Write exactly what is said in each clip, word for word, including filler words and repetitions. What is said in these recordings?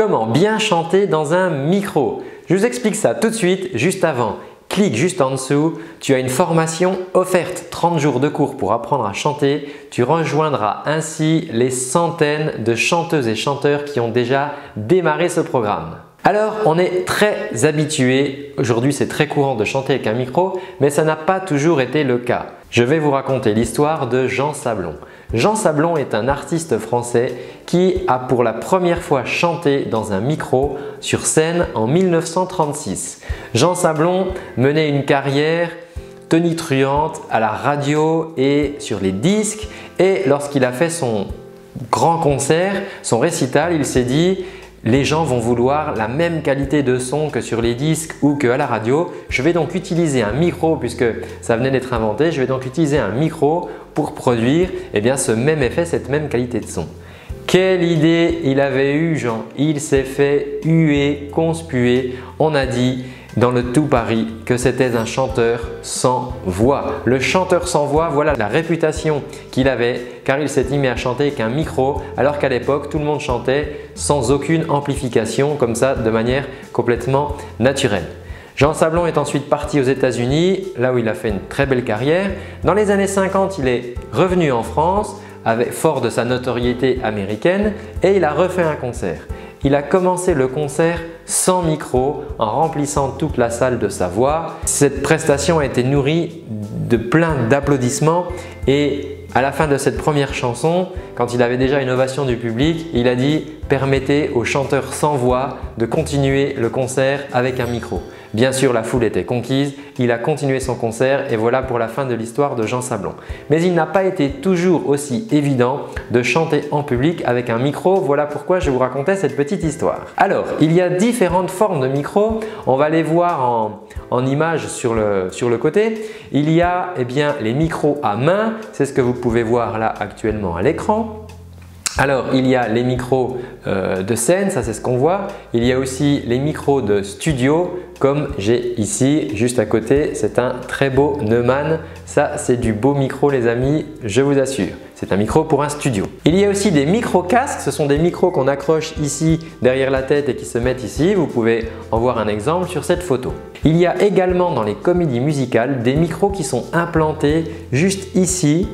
Comment bien chanter dans un micro? Je vous explique ça tout de suite, juste avant. Clique juste en dessous, tu as une formation offerte, trente jours de cours pour apprendre à chanter. Tu rejoindras ainsi les centaines de chanteuses et chanteurs qui ont déjà démarré ce programme. Alors, on est très habitué, aujourd'hui c'est très courant de chanter avec un micro, mais ça n'a pas toujours été le cas. Je vais vous raconter l'histoire de Jean Sablon. Jean Sablon est un artiste français qui a pour la première fois chanté dans un micro sur scène en mille neuf cent trente-six. Jean Sablon menait une carrière tonitruante à la radio et sur les disques, et lorsqu'il a fait son grand concert, son récital, il s'est dit « Les gens vont vouloir la même qualité de son que sur les disques ou qu'à la radio. Je vais donc utiliser un micro, puisque ça venait d'être inventé, je vais donc utiliser un micro pour produire eh bien, ce même effet, cette même qualité de son. » Quelle idée il avait eue, Jean! Il s'est fait huer, conspuer. On a dit dans le tout Paris que c'était un chanteur sans voix. Le chanteur sans voix, voilà la réputation qu'il avait, car il s'est mis à chanter avec un micro, alors qu'à l'époque tout le monde chantait sans aucune amplification, comme ça de manière complètement naturelle. Jean Sablon est ensuite parti aux États-Unis, là où il a fait une très belle carrière. Dans les années cinquante, il est revenu en France, avec, fort de sa notoriété américaine, et il a refait un concert. Il a commencé le concert sans micro, en remplissant toute la salle de sa voix. Cette prestation a été nourrie de plein d'applaudissements et à la fin de cette première chanson, quand il avait déjà une ovation du public, il a dit « Permettez aux chanteurs sans voix de continuer le concert avec un micro ». Bien sûr, la foule était conquise, il a continué son concert et voilà pour la fin de l'histoire de Jean Sablon. Mais il n'a pas été toujours aussi évident de chanter en public avec un micro, voilà pourquoi je vous racontais cette petite histoire. Alors, il y a différentes formes de micro, on va les voir en, en images sur le, sur le côté. Il y a eh bien, les micros à main, c'est ce que vous pouvez voir là actuellement à l'écran. Alors, il y a les micros euh, de scène, ça c'est ce qu'on voit. Il y a aussi les micros de studio, comme j'ai ici juste à côté. C'est un très beau Neumann. Ça, c'est du beau micro les amis, je vous assure. C'est un micro pour un studio. Il y a aussi des micro-casques. Ce sont des micros qu'on accroche ici derrière la tête et qui se mettent ici. Vous pouvez en voir un exemple sur cette photo. Il y a également dans les comédies musicales des micros qui sont implantés juste ici,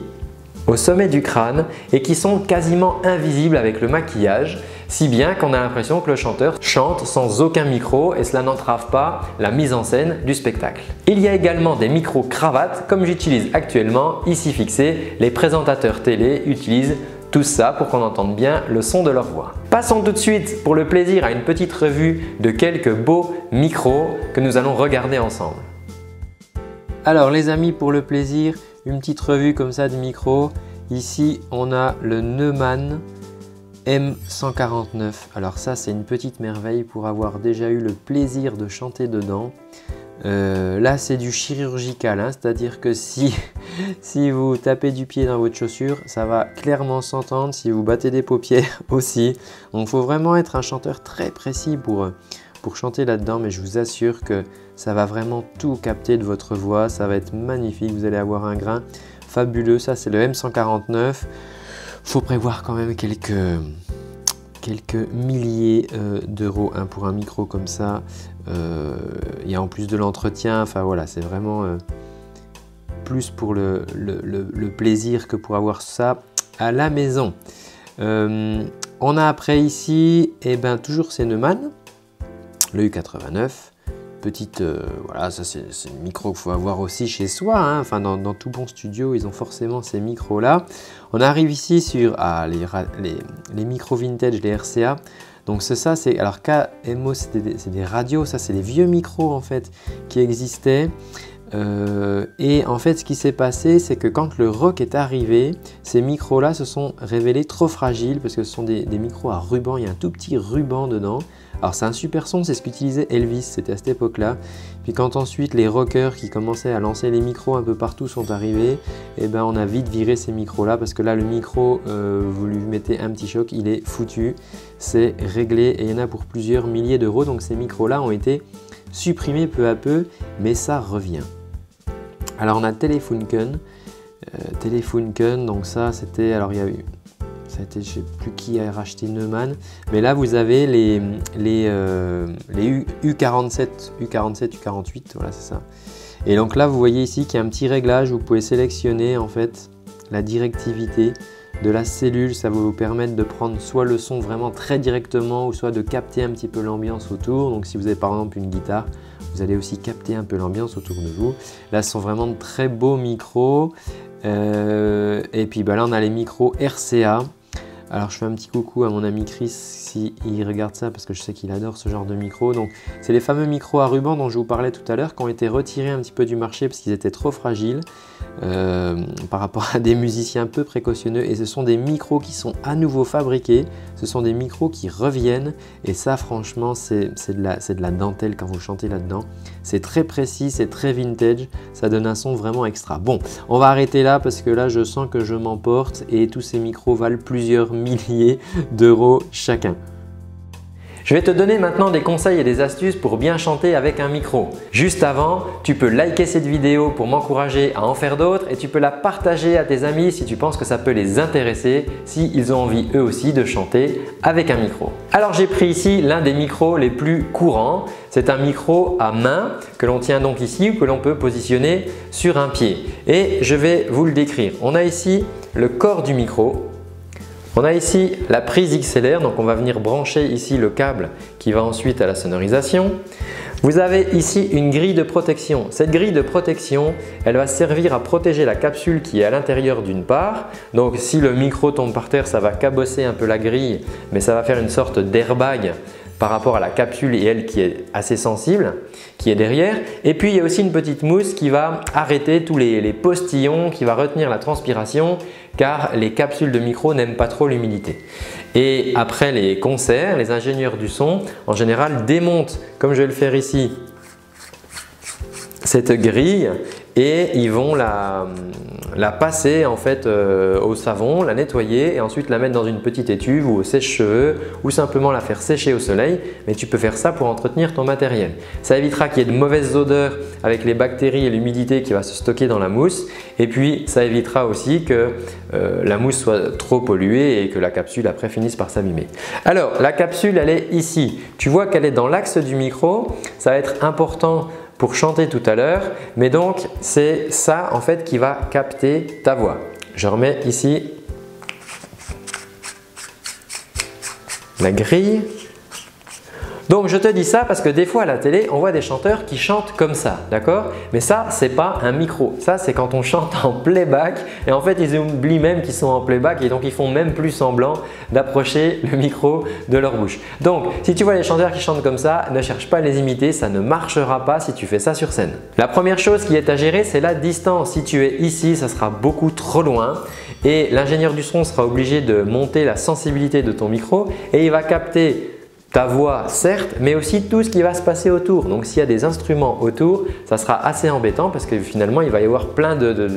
au sommet du crâne et qui sont quasiment invisibles avec le maquillage, si bien qu'on a l'impression que le chanteur chante sans aucun micro et cela n'entrave pas la mise en scène du spectacle. Il y a également des micro-cravates comme j'utilise actuellement, ici fixées. Les présentateurs télé utilisent tout ça pour qu'on entende bien le son de leur voix. Passons tout de suite pour le plaisir à une petite revue de quelques beaux micros que nous allons regarder ensemble. Alors les amis, pour le plaisir, une petite revue comme ça de micro. Ici, on a le Neumann M cent quarante-neuf. Alors ça, c'est une petite merveille pour avoir déjà eu le plaisir de chanter dedans. Euh, là, c'est du chirurgical, hein, c'est-à-dire que si, si vous tapez du pied dans votre chaussure, ça va clairement s'entendre. Si vous battez des paupières aussi. Donc, il faut vraiment être un chanteur très précis pour... pour chanter là-dedans, mais je vous assure que ça va vraiment tout capter de votre voix, ça va être magnifique, vous allez avoir un grain fabuleux. Ça c'est le M cent quarante-neuf, faut prévoir quand même quelques, quelques milliers euh, d'euros hein, pour un micro comme ça, euh, et en plus de l'entretien, enfin voilà, c'est vraiment euh, plus pour le, le, le, le plaisir que pour avoir ça à la maison. Euh, on a après ici, et eh ben toujours ces Neumann, le U quatre-vingt-neuf, petite, euh, voilà, ça c'est le micro qu'il faut avoir aussi chez soi, hein. Enfin dans, dans tout bon studio, ils ont forcément ces micros-là. On arrive ici sur ah, les, les, les micros vintage, les R C A, donc c'est ça, c'est, alors K M O, c'est des, des radios, ça c'est des vieux micros en fait qui existaient. Euh, et en fait, ce qui s'est passé, c'est que quand le rock est arrivé, ces micros-là se sont révélés trop fragiles parce que ce sont des, des micros à ruban, il y a un tout petit ruban dedans. Alors c'est un super son, c'est ce qu'utilisait Elvis, c'était à cette époque-là. Puis quand ensuite les rockers qui commençaient à lancer les micros un peu partout sont arrivés, eh ben on a vite viré ces micros-là parce que là le micro, euh, vous lui mettez un petit choc, il est foutu, c'est réglé et il y en a pour plusieurs milliers d'euros. Donc ces micros-là ont été supprimés peu à peu, mais ça revient. Alors on a Telefunken, euh, Telefunken, donc ça c'était, alors il y a eu ça a été, je ne sais plus qui a racheté Neumann, mais là vous avez les, les, euh, les U quarante-sept, U quarante-sept, U quarante-huit, voilà c'est ça. Et donc là vous voyez ici qu'il y a un petit réglage, vous pouvez sélectionner en fait la directivité de la cellule, ça va vous permettre de prendre soit le son vraiment très directement ou soit de capter un petit peu l'ambiance autour. Donc si vous avez par exemple une guitare, vous allez aussi capter un peu l'ambiance autour de vous. Là ce sont vraiment de très beaux micros. Euh, et puis bah, là on a les micros R C A. Alors je fais un petit coucou à mon ami Chris si il regarde ça parce que je sais qu'il adore ce genre de micro. Donc c'est les fameux micros à ruban dont je vous parlais tout à l'heure qui ont été retirés un petit peu du marché parce qu'ils étaient trop fragiles euh, par rapport à des musiciens peu précautionneux, et ce sont des micros qui sont à nouveau fabriqués, ce sont des micros qui reviennent, et ça franchement c'est de la, c'est de la dentelle quand vous chantez là-dedans. C'est très précis, c'est très vintage, ça donne un son vraiment extra. Bon, on va arrêter là parce que là je sens que je m'emporte et tous ces micros valent plusieurs milliers d'euros chacun. Je vais te donner maintenant des conseils et des astuces pour bien chanter avec un micro. Juste avant, tu peux liker cette vidéo pour m'encourager à en faire d'autres, et tu peux la partager à tes amis si tu penses que ça peut les intéresser, si ils ont envie eux aussi de chanter avec un micro. Alors j'ai pris ici l'un des micros les plus courants. C'est un micro à main que l'on tient donc ici ou que l'on peut positionner sur un pied. Et je vais vous le décrire. On a ici le corps du micro. On a ici la prise X L R, donc on va venir brancher ici le câble qui va ensuite à la sonorisation. Vous avez ici une grille de protection. Cette grille de protection, elle va servir à protéger la capsule qui est à l'intérieur d'une part. Donc si le micro tombe par terre, ça va cabosser un peu la grille, mais ça va faire une sorte d'airbag par rapport à la capsule et elle qui est assez sensible, qui est derrière. Et puis il y a aussi une petite mousse qui va arrêter tous les, les postillons, qui va retenir la transpiration, car les capsules de micro n'aiment pas trop l'humidité. Et après les concerts, les ingénieurs du son en général démontent, comme je vais le faire ici, cette grille, et ils vont la, la passer en fait euh, au savon, la nettoyer et ensuite la mettre dans une petite étuve ou au sèche-cheveux, ou simplement la faire sécher au soleil. Mais tu peux faire ça pour entretenir ton matériel. Ça évitera qu'il y ait de mauvaises odeurs avec les bactéries et l'humidité qui va se stocker dans la mousse, et puis ça évitera aussi que euh, la mousse soit trop polluée et que la capsule après finisse par s'abîmer. Alors la capsule, elle est ici, tu vois qu'elle est dans l'axe du micro, ça va être important pour chanter tout à l'heure, mais donc c'est ça en fait qui va capter ta voix. Je remets ici la grille. Donc je te dis ça parce que des fois à la télé, on voit des chanteurs qui chantent comme ça, d'accord? Mais ça, c'est pas un micro. Ça, c'est quand on chante en playback, et en fait, ils oublient même qu'ils sont en playback, et donc ils font même plus semblant d'approcher le micro de leur bouche. Donc, si tu vois les chanteurs qui chantent comme ça, ne cherche pas à les imiter, ça ne marchera pas si tu fais ça sur scène. La première chose qui est à gérer, c'est la distance. Si tu es ici, ça sera beaucoup trop loin, et l'ingénieur du son sera obligé de monter la sensibilité de ton micro, et il va capter ta voix certes, mais aussi tout ce qui va se passer autour. Donc s'il y a des instruments autour, ça sera assez embêtant parce que finalement il va y avoir plein de, de,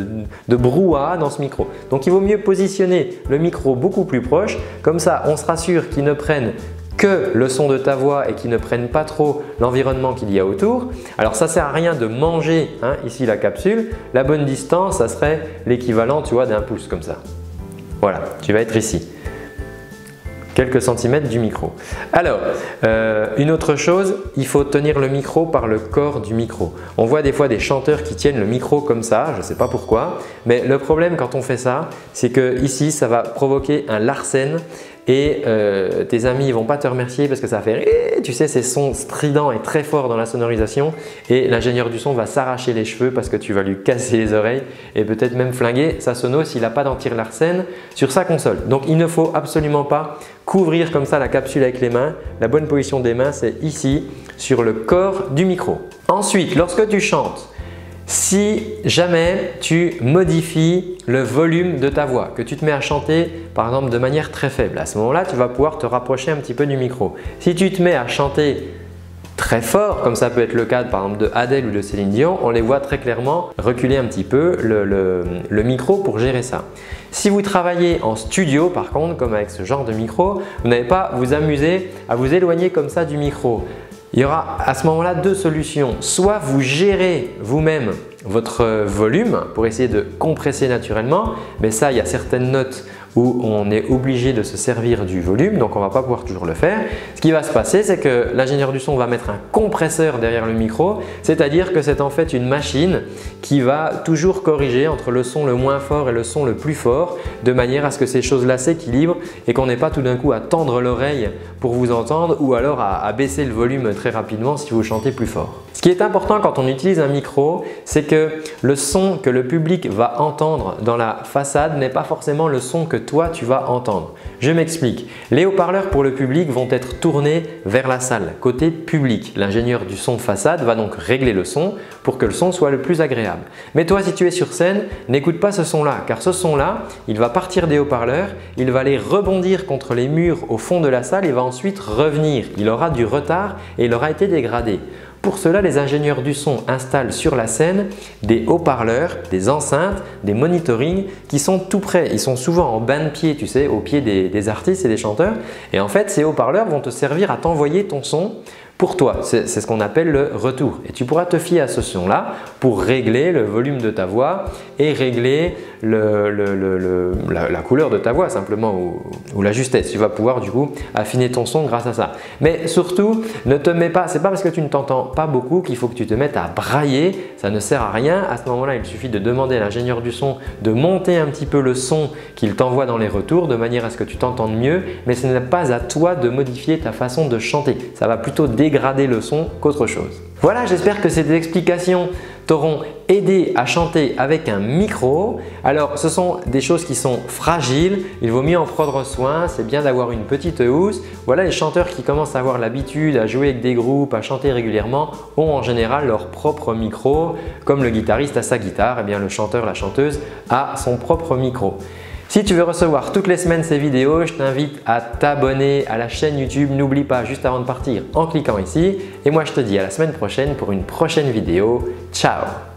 de brouhaha dans ce micro. Donc il vaut mieux positionner le micro beaucoup plus proche, comme ça on se rassure qu'il ne prenne que le son de ta voix et qui ne prennent pas trop l'environnement qu'il y a autour. Alors ça sert à rien de manger hein, ici la capsule, la bonne distance ça serait l'équivalent tu vois d'un pouce comme ça. Voilà, tu vas être ici, quelques centimètres du micro. Alors, euh, une autre chose, il faut tenir le micro par le corps du micro. On voit des fois des chanteurs qui tiennent le micro comme ça, je ne sais pas pourquoi, mais le problème quand on fait ça, c'est que ici, ça va provoquer un larsen, et euh, tes amis ne vont pas te remercier parce que ça va faire eh, tu sais, ces sons stridents et très forts dans la sonorisation, et l'ingénieur du son va s'arracher les cheveux parce que tu vas lui casser les oreilles et peut-être même flinguer sa sono s'il n'a pas d'anti-larsen sur sa console. Donc il ne faut absolument pas couvrir comme ça la capsule avec les mains. La bonne position des mains, c'est ici sur le corps du micro. Ensuite, lorsque tu chantes, si jamais tu modifies le volume de ta voix, que tu te mets à chanter par exemple de manière très faible, à ce moment-là, tu vas pouvoir te rapprocher un petit peu du micro. Si tu te mets à chanter très fort, comme ça peut être le cas par exemple de Adèle ou de Céline Dion, on les voit très clairement reculer un petit peu le, le, le micro pour gérer ça. Si vous travaillez en studio par contre, comme avec ce genre de micro, vous n'allez pas vous amuser à vous éloigner comme ça du micro. Il y aura à ce moment-là deux solutions. Soit vous gérez vous-même votre volume pour essayer de compresser naturellement, mais ça, il y a certaines notes où on est obligé de se servir du volume, donc on ne va pas pouvoir toujours le faire. Ce qui va se passer, c'est que l'ingénieur du son va mettre un compresseur derrière le micro, c'est-à-dire que c'est en fait une machine qui va toujours corriger entre le son le moins fort et le son le plus fort, de manière à ce que ces choses-là s'équilibrent et qu'on n'ait pas tout d'un coup à tendre l'oreille pour vous entendre, ou alors à, à baisser le volume très rapidement si vous chantez plus fort. Ce qui est important quand on utilise un micro, c'est que le son que le public va entendre dans la façade n'est pas forcément le son que toi tu vas entendre. Je m'explique. Les haut-parleurs pour le public vont être tournés vers la salle, côté public. L'ingénieur du son façade va donc régler le son pour que le son soit le plus agréable. Mais toi, si tu es sur scène, n'écoute pas ce son-là, car ce son-là, il va partir des haut-parleurs, il va aller rebondir contre les murs au fond de la salle et va ensuite revenir. Il aura du retard et il aura été dégradé. Pour cela, les ingénieurs du son installent sur la scène des haut-parleurs, des enceintes, des monitorings qui sont tout près. Ils sont souvent en bas de pied, tu sais, au pied des, des artistes et des chanteurs. Et en fait, ces haut-parleurs vont te servir à t'envoyer ton son pour toi. C'est ce qu'on appelle le retour. Et tu pourras te fier à ce son-là pour régler le volume de ta voix et régler le, le, le, le, la, la couleur de ta voix simplement, ou, ou la justesse. Tu vas pouvoir du coup affiner ton son grâce à ça. Mais surtout, ne te mets pas, c'est pas parce que tu ne t'entends pas beaucoup qu'il faut que tu te mettes à brailler. Ça ne sert à rien. À ce moment-là, il suffit de demander à l'ingénieur du son de monter un petit peu le son qu'il t'envoie dans les retours de manière à ce que tu t'entendes mieux. Mais ce n'est pas à toi de modifier ta façon de chanter. Ça va plutôt dégrader dégrader le son qu'autre chose. Voilà, j'espère que ces explications t'auront aidé à chanter avec un micro. Alors, ce sont des choses qui sont fragiles, il vaut mieux en prendre soin, c'est bien d'avoir une petite housse. Voilà, les chanteurs qui commencent à avoir l'habitude à jouer avec des groupes, à chanter régulièrement, ont en général leur propre micro. Comme le guitariste a sa guitare, et bien le chanteur, la chanteuse a son propre micro. Si tu veux recevoir toutes les semaines ces vidéos, je t'invite à t'abonner à la chaîne YouTube. N'oublie pas juste avant de partir en cliquant ici. Et moi, je te dis à la semaine prochaine pour une prochaine vidéo. Ciao!